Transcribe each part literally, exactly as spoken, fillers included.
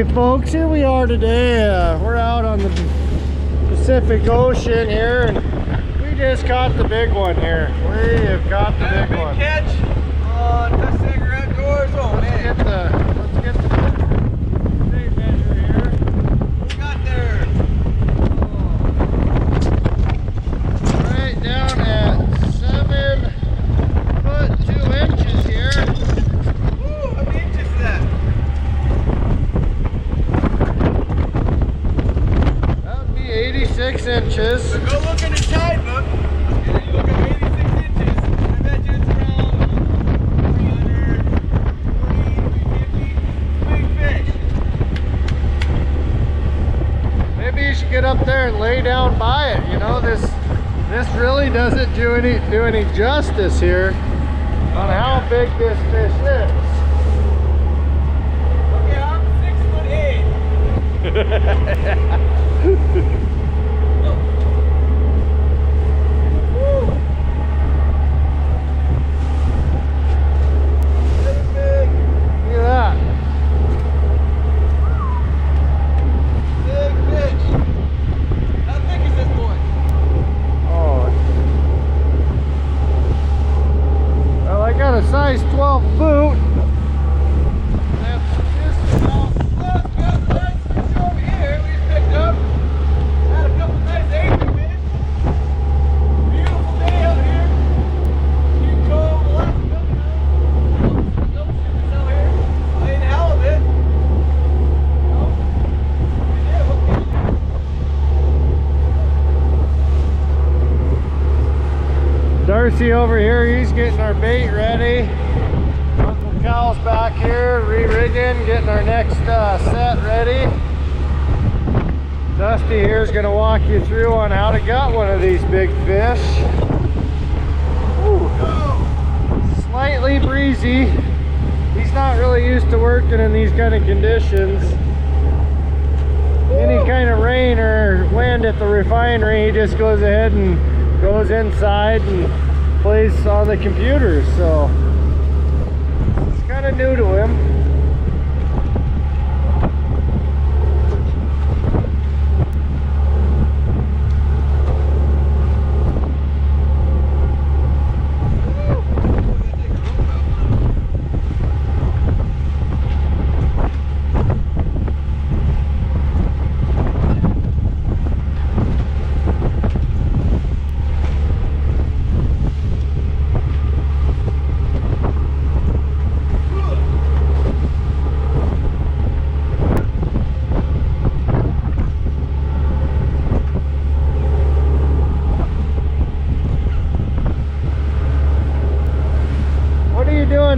Okay, folks, here we are today. Uh, we're out on the Pacific Ocean here, and we just caught the big one here. We have caught the big, big one. Catch on Dusty Sager Outdoors. Oh, let's man. Get the, let's get the big measure here. We got there. Oh. Right down at seven foot two inches here. six inches. So go look in the tide book, and then you look at eighty-six inches, and I bet you it's around three hundred, three fifty, big fish. Maybe you should get up there and lay down by it. You know, this this really doesn't do any do any justice here on how big this fish is. Okay, I'm six foot eight. Darcy over here, he's getting our bait ready. Uncle Cal's back here, re-rigging, getting our next uh, set ready. Dusty here is going to walk you through on how to gut one of these big fish. Ooh. Slightly breezy. He's not really used to working in these kind of conditions. Any kind of rain or wind at the refinery, he just goes ahead and goes inside and plays on the computer, so it's kind of new to him.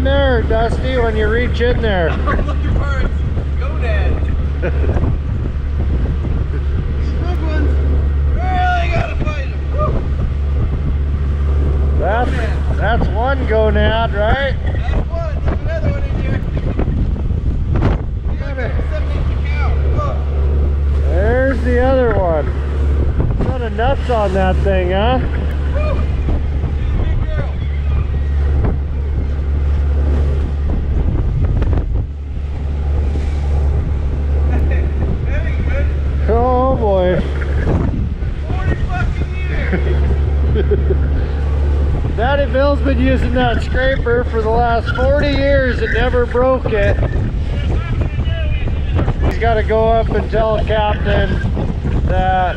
There, Dusty, when you reach in there. I'm looking for a gonad. Big ones, really gotta fight them. Woo. That's gonad. That's one gonad, right? That's one. There's another one in here. Got it. seven inch cow. There's the other one. A lot of nuts on that thing, huh? Daddy Bill's been using that scraper for the last forty years and never broke it. He's got to go up and tell the captain that.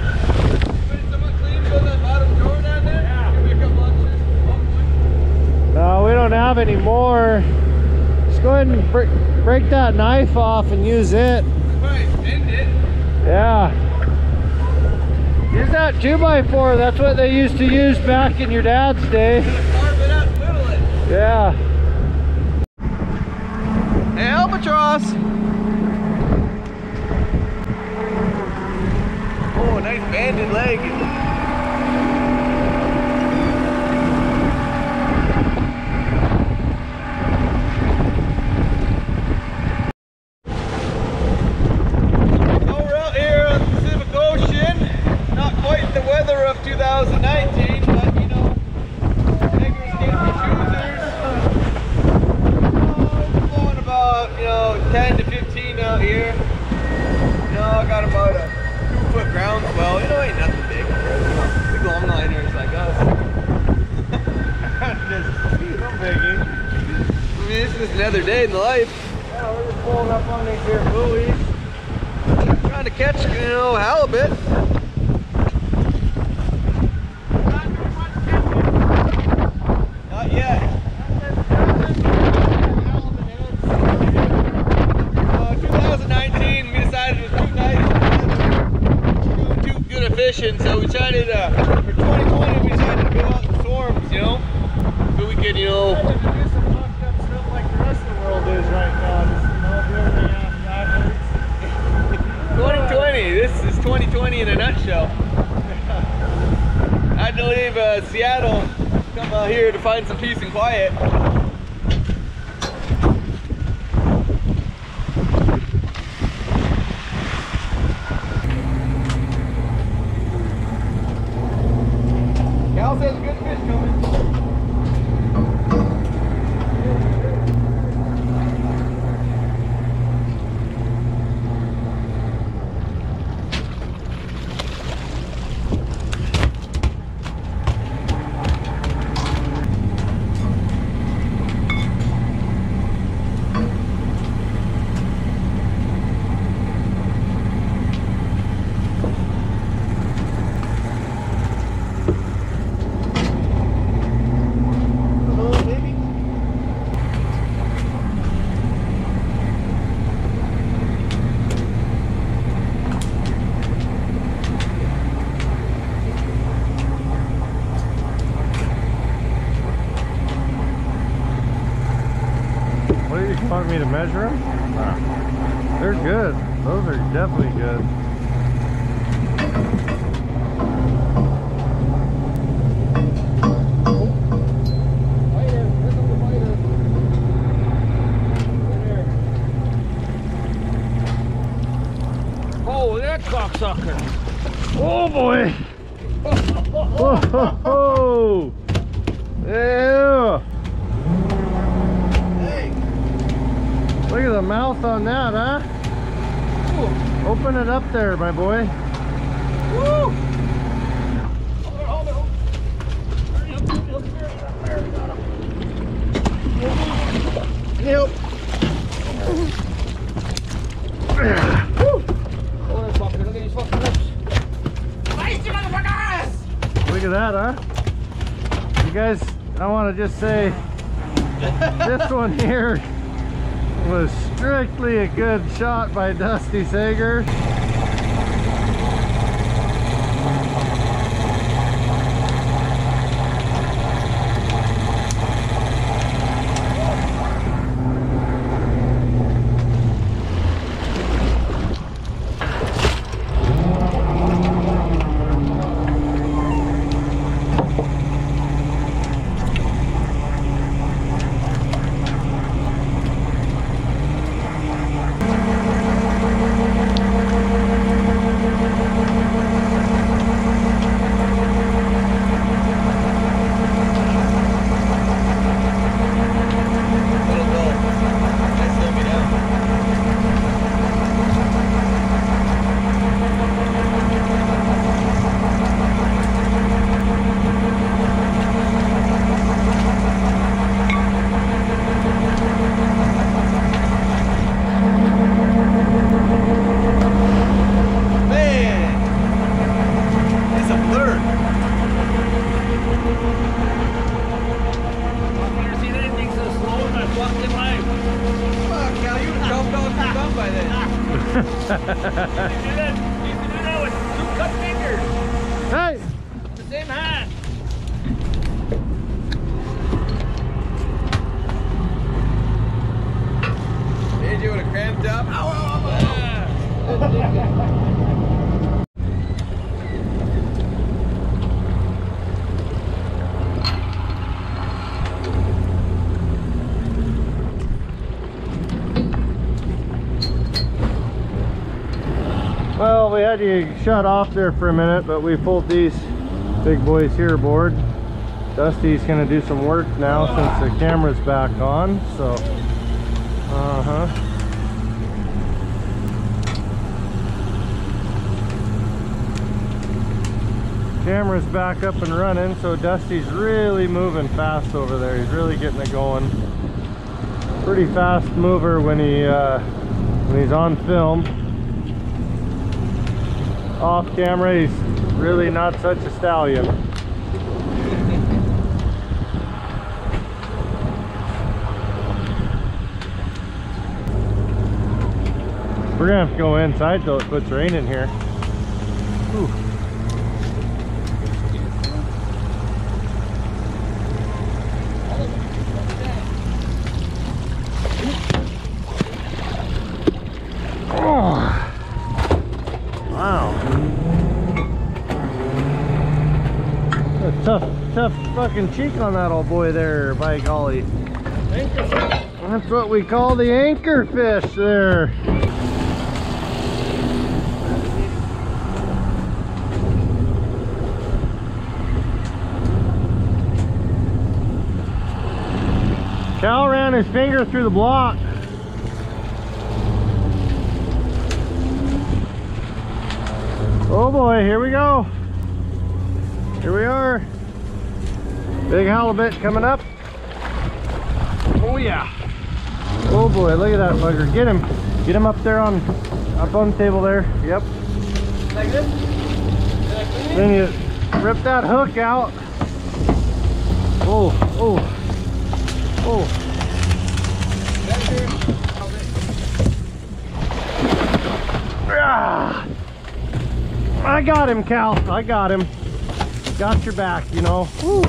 No, we don't have any more. Just go ahead and break, break that knife off and use it. Yeah. Use that two by four, that's what they used to use back in your dad's day. Carve it up, whittle it. Yeah. Hey, albatross! Oh, nice banded leg. ten to fifteen out here. groundswell, you know, ain't nothing big. Big longliners like us. Just no biggie. I mean, it's just another day in the life. Yeah, we're just pulling up on these here buoys. Trying to catch, you know, halibut. So we decided uh, for twenty twenty we decided to go out in storms, you know, so we could, you know, do some fucked up stuff like the rest of the world is right now. Just, you know, twenty twenty. This is twenty twenty in a nutshell. I had to leave uh, Seattle, come out here to find some peace and quiet. Want me to measure them? Nah. They're good. Those are definitely good. Oh, that cocksucker! Oh boy! Oh, ho, ho. Yeah! Look at the mouth on that, huh? Ooh. Open it up there, my boy. Woo! Hold it, hold it, hold it. Up, up, up there. We got him. Yep. Woo! Hold it, fucker. Look at these fucking lips. Nice, you motherfuckers! Look at that, huh? You guys, I want to just say, this one here was strictly a good shot by Dusty Sager. Well, we had you shut off there for a minute, but we pulled these big boys here aboard. Dusty's gonna do some work now since the camera's back on, so uh-huh. Camera's back up and running, so Dusty's really moving fast over there. He's really getting it going. Pretty fast mover when he uh, when he's on film. Off camera, he's really not such a stallion. We're gonna have to go inside till it puts rain in here. Ooh. Fucking cheek on that old boy there, by golly. Anchor fish. That's what we call the anchor fish there. Cal ran his finger through the block. Oh boy, here we go. Here we are. Big halibut coming up. Oh yeah. Oh boy, look at that bugger. Get him. Get him up there on up on the table there. Yep. Like this? Then you rip that hook out. Oh, oh. Oh. Ah. I got him, Cal. I got him. Got your back, you know. Woo.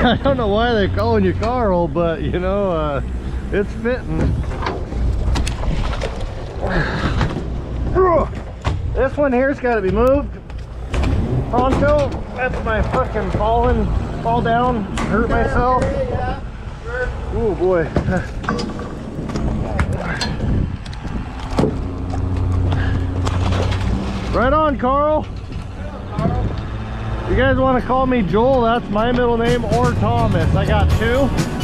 I don't know why they're calling you Carl, but you know, uh, it's fitting. This one here's got to be moved. Poncho, that's my fucking falling, fall down, hurt myself. Oh boy. Right on, Carl. You guys want to call me Joel, that's my middle name, or Thomas. I got two.